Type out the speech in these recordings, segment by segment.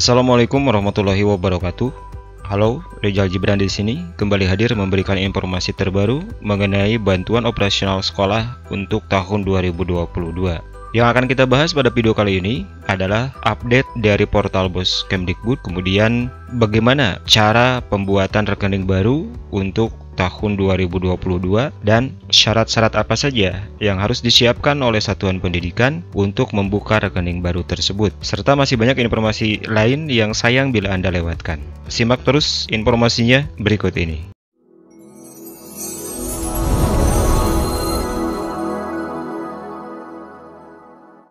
Assalamualaikum warahmatullahi wabarakatuh. Halo, Rizal Jibran di sini kembali hadir memberikan informasi terbaru mengenai bantuan operasional sekolah untuk tahun 2022. Yang akan kita bahas pada video kali ini adalah update dari portal Bos Kemdikbud, kemudian bagaimana cara pembuatan rekening baru untuk tahun 2022 dan syarat-syarat apa saja yang harus disiapkan oleh satuan pendidikan untuk membuka rekening baru tersebut, serta masih banyak informasi lain yang sayang bila Anda lewatkan. Simak terus informasinya berikut ini.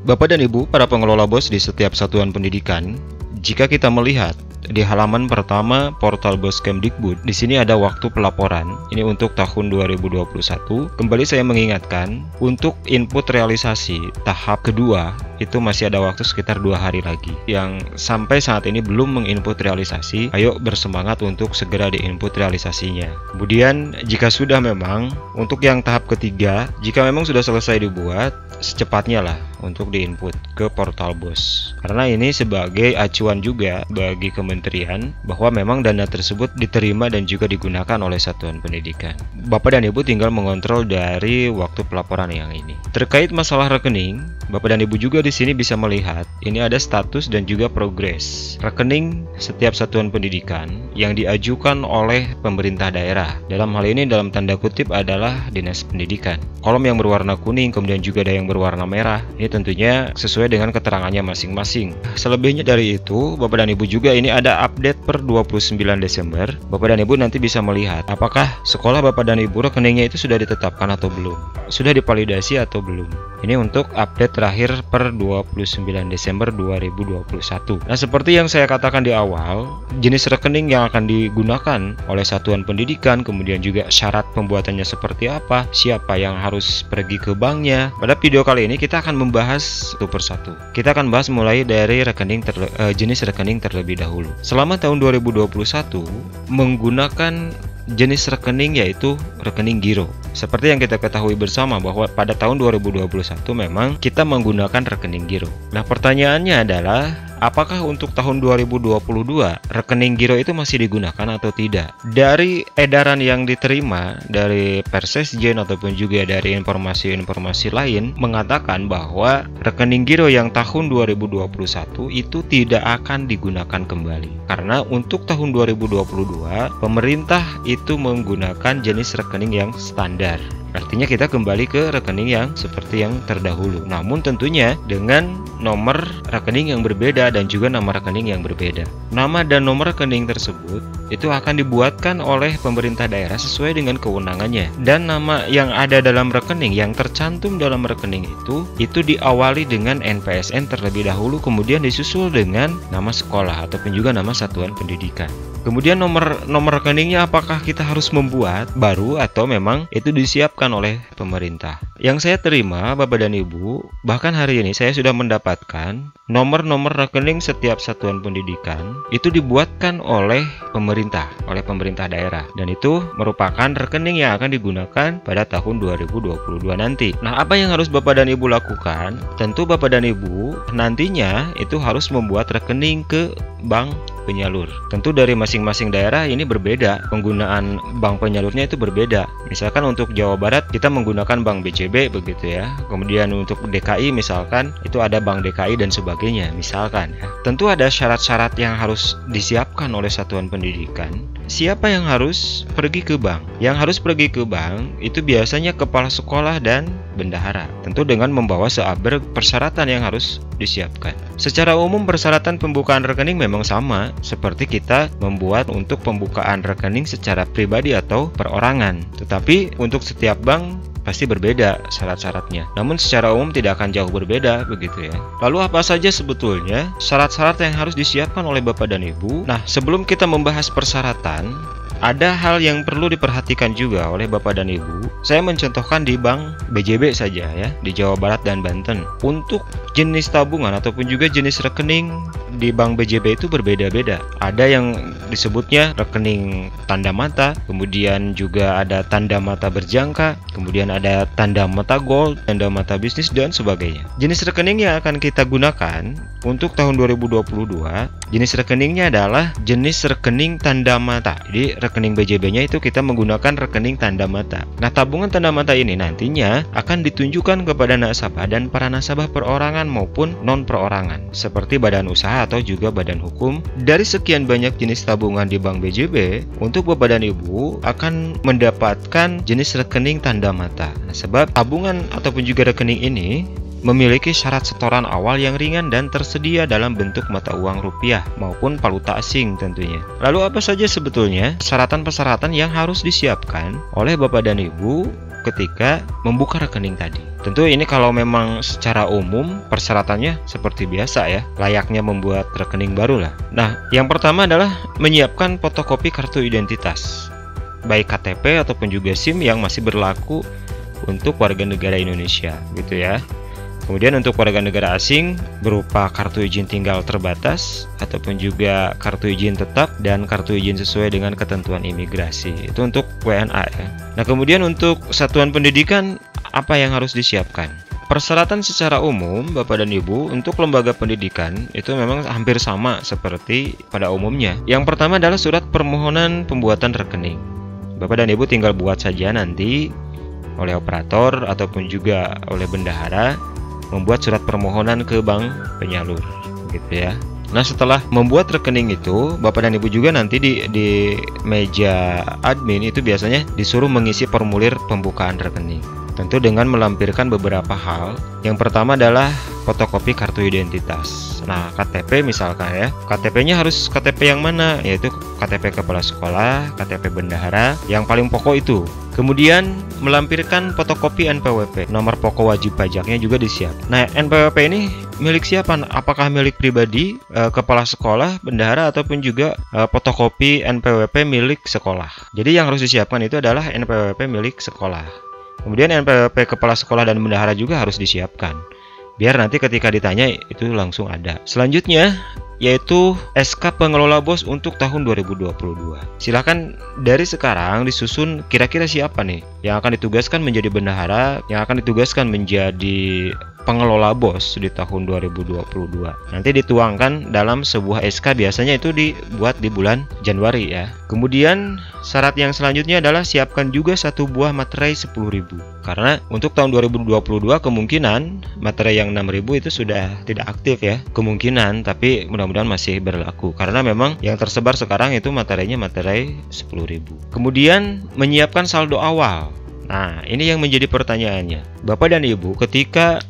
Bapak dan Ibu, para pengelola BOS di setiap satuan pendidikan, jika kita melihat di halaman pertama portal Bos Kemdikbud, di sini ada waktu pelaporan. Ini untuk tahun 2021. Kembali saya mengingatkan, untuk input realisasi tahap kedua itu masih ada waktu sekitar 2 hari lagi. Yang sampai saat ini belum menginput realisasi, ayo bersemangat untuk segera diinput realisasinya. Kemudian jika sudah memang untuk yang tahap ketiga, jika memang sudah selesai dibuat, secepatnya lah untuk diinput ke portal BOS. Karena ini sebagai acuan juga bagi kementerian bahwa memang dana tersebut diterima dan juga digunakan oleh satuan pendidikan. Bapak dan Ibu tinggal mengontrol dari waktu pelaporan yang ini. Terkait masalah rekening, Bapak dan Ibu juga di sini bisa melihat ini ada status dan juga progres rekening setiap satuan pendidikan yang diajukan oleh pemerintah daerah. Dalam hal ini dalam tanda kutip adalah Dinas Pendidikan. Kolom yang berwarna kuning kemudian juga ada yang berwarna merah. Ini tentunya sesuai dengan keterangannya masing-masing. Selebihnya dari itu, Bapak dan Ibu juga ini ada update per 29 Desember. Bapak dan Ibu nanti bisa melihat apakah sekolah Bapak dan Ibu rekeningnya itu sudah ditetapkan atau belum, sudah divalidasi atau belum. Ini untuk update terakhir per 29 Desember 2021. Nah, seperti yang saya katakan di awal, jenis rekening yang akan digunakan oleh satuan pendidikan, kemudian juga syarat pembuatannya seperti apa, siapa yang harus pergi ke banknya. Pada video kali ini kita akan membahas satu persatu. Kita akan bahas mulai dari rekening jenis rekening terlebih dahulu. Selama tahun 2021 menggunakan jenis rekening yaitu rekening giro. Seperti yang kita ketahui bersama bahwa pada tahun 2021 memang kita menggunakan rekening giro. Nah, pertanyaannya adalah apakah untuk tahun 2022 rekening giro itu masih digunakan atau tidak? Dari edaran yang diterima dari persesjen ataupun juga dari informasi-informasi lain mengatakan bahwa rekening giro yang tahun 2021 itu tidak akan digunakan kembali. Karena untuk tahun 2022 pemerintah itu menggunakan jenis rekening yang standar. Artinya kita kembali ke rekening yang seperti yang terdahulu, namun tentunya dengan nomor rekening yang berbeda dan juga nama rekening yang berbeda. Nama dan nomor rekening tersebut itu akan dibuatkan oleh pemerintah daerah sesuai dengan kewenangannya, dan nama yang ada dalam rekening, yang tercantum dalam rekening itu diawali dengan NPSN terlebih dahulu, kemudian disusul dengan nama sekolah ataupun juga nama satuan pendidikan. Kemudian nomor rekeningnya apakah kita harus membuat baru atau memang itu disiapkan oleh pemerintah. Yang saya terima, Bapak dan Ibu, bahkan hari ini saya sudah mendapatkan nomor-nomor rekening setiap satuan pendidikan itu dibuatkan oleh pemerintah daerah, dan itu merupakan rekening yang akan digunakan pada tahun 2022 nanti. Nah, apa yang harus Bapak dan Ibu lakukan? Tentu Bapak dan Ibu nantinya itu harus membuat rekening ke bank penyalur. Tentu dari masing-masing daerah ini berbeda, penggunaan bank penyalurnya itu berbeda. Misalkan untuk Jawa Barat kita menggunakan bank bjb begitu ya. Kemudian untuk DKI misalkan itu ada bank DKI dan sebagainya misalkan ya. Tentu ada syarat-syarat yang harus disiapkan oleh satuan pendidikan. Siapa yang harus pergi ke bank? Yang harus pergi ke bank itu biasanya kepala sekolah dan bendahara, tentu dengan membawa seaber persyaratan yang harus disiapkan. Secara umum persyaratan pembukaan rekening memang sama seperti kita membuat untuk pembukaan rekening secara pribadi atau perorangan, tetapi untuk setiap bank pasti berbeda syarat-syaratnya. Namun secara umum tidak akan jauh berbeda begitu ya. Lalu apa saja sebetulnya syarat-syarat yang harus disiapkan oleh Bapak dan Ibu? Nah, sebelum kita membahas persyaratan, ada hal yang perlu diperhatikan juga oleh Bapak dan Ibu. Saya mencontohkan di bank BJB saja ya, di Jawa Barat dan Banten. Untuk jenis tabungan ataupun juga jenis rekening di bank BJB itu berbeda-beda. Ada yang disebutnya rekening tanda mata, kemudian juga ada tanda mata berjangka, kemudian ada tanda mata gold, tanda mata bisnis, dan sebagainya. Jenis rekening yang akan kita gunakan untuk tahun 2022 Jenis rekeningnya adalah jenis rekening tanda mata. Jadi rekening BJB-nya itu kita menggunakan rekening tanda mata. Nah, tabungan tanda mata ini nantinya akan ditunjukkan kepada nasabah dan para nasabah perorangan maupun non perorangan seperti badan usaha atau juga badan hukum. Dari sekian banyak jenis tabungan di Bank BJB, untuk Bapak dan Ibu akan mendapatkan jenis rekening tanda mata. Nah, sebab tabungan ataupun juga rekening ini memiliki syarat setoran awal yang ringan dan tersedia dalam bentuk mata uang rupiah maupun valuta asing tentunya. Lalu apa saja sebetulnya persyaratan-persyaratan yang harus disiapkan oleh Bapak dan Ibu ketika membuka rekening tadi? Tentu ini kalau memang secara umum persyaratannya seperti biasa ya, layaknya membuat rekening baru lah. Nah, yang pertama adalah menyiapkan fotokopi kartu identitas, baik KTP ataupun juga SIM yang masih berlaku untuk warga negara Indonesia gitu ya. Kemudian untuk warga negara asing berupa kartu izin tinggal terbatas ataupun juga kartu izin tetap dan kartu izin sesuai dengan ketentuan imigrasi. Itu untuk WNA ya. Nah, kemudian untuk satuan pendidikan apa yang harus disiapkan? Persyaratan secara umum Bapak dan Ibu untuk lembaga pendidikan itu memang hampir sama seperti pada umumnya. Yang pertama adalah surat permohonan pembuatan rekening. Bapak dan Ibu tinggal buat saja nanti oleh operator ataupun juga oleh bendahara, membuat surat permohonan ke bank penyalur gitu ya. Nah, setelah membuat rekening itu Bapak dan Ibu juga nanti di meja admin itu biasanya disuruh mengisi formulir pembukaan rekening, tentu dengan melampirkan beberapa hal. Yang pertama adalah fotokopi kartu identitas. Nah, KTP misalkan ya, KTP-nya harus KTP yang mana, yaitu KTP kepala sekolah, KTP bendahara, yang paling pokok itu. Kemudian melampirkan fotokopi NPWP, nomor pokok wajib pajaknya juga disiapkan. Nah, NPWP ini milik siapa? Apakah milik pribadi, kepala sekolah, bendahara, ataupun juga fotokopi NPWP milik sekolah. Jadi yang harus disiapkan itu adalah NPWP milik sekolah. Kemudian NPWP kepala sekolah dan bendahara juga harus disiapkan, biar nanti ketika ditanya itu langsung ada. Selanjutnya yaitu SK pengelola BOS untuk tahun 2022. Silahkan dari sekarang disusun kira-kira siapa nih yang akan ditugaskan menjadi bendahara, yang akan ditugaskan menjadi pengelola BOS di tahun 2022. Nanti dituangkan dalam sebuah SK, biasanya itu dibuat di bulan Januari ya. Kemudian syarat yang selanjutnya adalah siapkan juga satu buah materai 10.000. Karena untuk tahun 2022 kemungkinan materai yang 6.000 itu sudah tidak aktif ya. Kemungkinan, tapi mudah-mudahan masih berlaku karena memang yang tersebar sekarang itu materainya materai 10.000. Kemudian menyiapkan saldo awal. Nah, ini yang menjadi pertanyaannya. Bapak dan Ibu ketika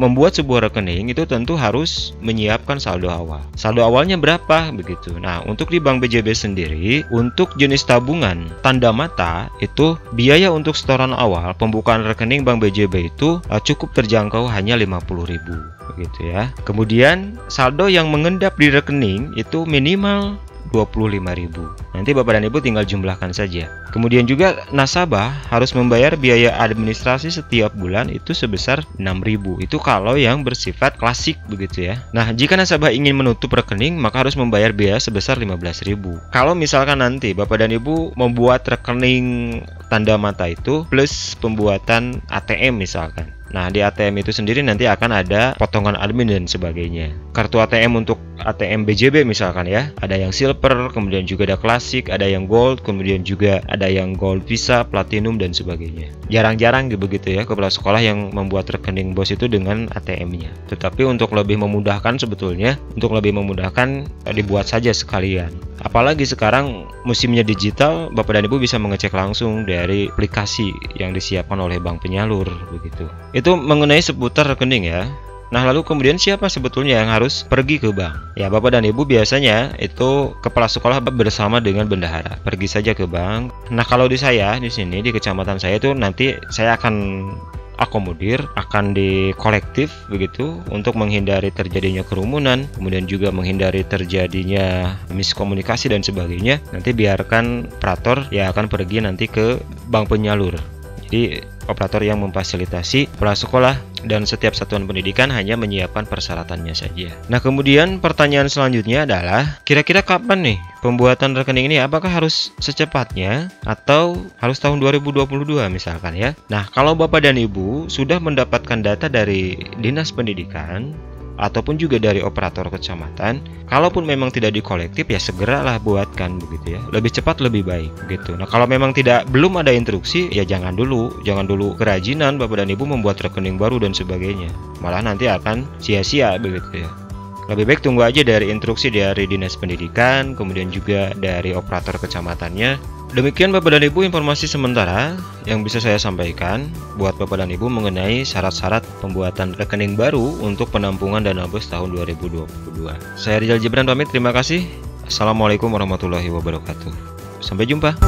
membuat sebuah rekening itu tentu harus menyiapkan saldo awal. Saldo awalnya berapa begitu. Nah, untuk di Bank BJB sendiri untuk jenis tabungan tanda mata itu biaya untuk setoran awal pembukaan rekening Bank BJB itu cukup terjangkau hanya 50.000 begitu ya. Kemudian saldo yang mengendap di rekening itu minimal 25.000. Nanti Bapak dan Ibu tinggal jumlahkan saja. Kemudian juga nasabah harus membayar biaya administrasi setiap bulan itu sebesar 6.000. Itu kalau yang bersifat klasik begitu ya. Nah, jika nasabah ingin menutup rekening maka harus membayar biaya sebesar 15.000. Kalau misalkan nanti Bapak dan Ibu membuat rekening tanda mata itu plus pembuatan ATM misalkan. Nah, di ATM itu sendiri nanti akan ada potongan admin dan sebagainya. Kartu ATM untuk ATM BJB misalkan ya, ada yang silver, kemudian juga ada klasik, ada yang gold, kemudian juga ada yang gold visa, platinum, dan sebagainya. Jarang-jarang begitu ya kepala sekolah yang membuat rekening BOS itu dengan ATM-nya. Tetapi untuk lebih memudahkan sebetulnya, dibuat saja sekalian. Apalagi sekarang musimnya digital, Bapak dan Ibu bisa mengecek langsung dari aplikasi yang disiapkan oleh bank penyalur begitu. Itu mengenai seputar rekening ya. Nah, lalu kemudian siapa sebetulnya yang harus pergi ke bank? Ya, Bapak dan Ibu biasanya itu kepala sekolah bersama dengan bendahara pergi saja ke bank. Nah, kalau di saya di sini di kecamatan saya itu nanti saya akan akomodir, akan di kolektif begitu untuk menghindari terjadinya kerumunan, kemudian juga menghindari terjadinya miskomunikasi dan sebagainya. Nanti biarkan operator ya akan pergi nanti ke bank penyalur. Jadi operator yang memfasilitasi kepala sekolah dan setiap satuan pendidikan hanya menyiapkan persyaratannya saja. Nah, kemudian pertanyaan selanjutnya adalah kira-kira kapan nih pembuatan rekening ini? Apakah harus secepatnya atau harus tahun 2022 misalkan ya? Nah, kalau Bapak dan Ibu sudah mendapatkan data dari Dinas Pendidikan ataupun juga dari operator kecamatan. Kalaupun memang tidak di kolektif, ya segeralah buatkan begitu ya. Lebih cepat lebih baik gitu. Nah, kalau memang tidak belum ada instruksi, ya jangan dulu kerajinan Bapak dan Ibu membuat rekening baru dan sebagainya. Malah nanti akan sia-sia begitu ya. Lebih baik tunggu aja dari instruksi dari Dinas Pendidikan, kemudian juga dari operator kecamatannya. Demikian Bapak dan Ibu informasi sementara yang bisa saya sampaikan buat Bapak dan Ibu mengenai syarat-syarat pembuatan rekening baru untuk penampungan dana BOS tahun 2022. Saya Rizal Jibran pamit, terima kasih. Assalamualaikum warahmatullahi wabarakatuh. Sampai jumpa.